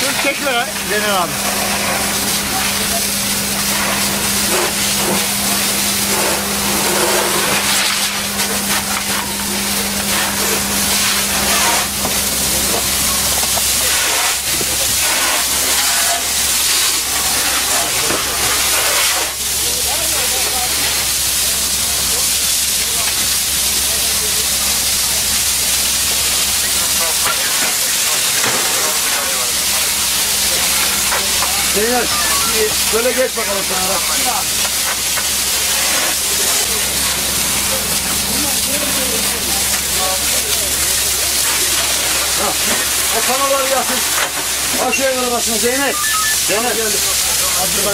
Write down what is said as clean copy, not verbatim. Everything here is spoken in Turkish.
Şunu çekme Zeynep abi. Zeynep, böyle geç bakalım sana bak. O kanalar yasın. Aşağıya kadar basın Zeynep. Zeynep.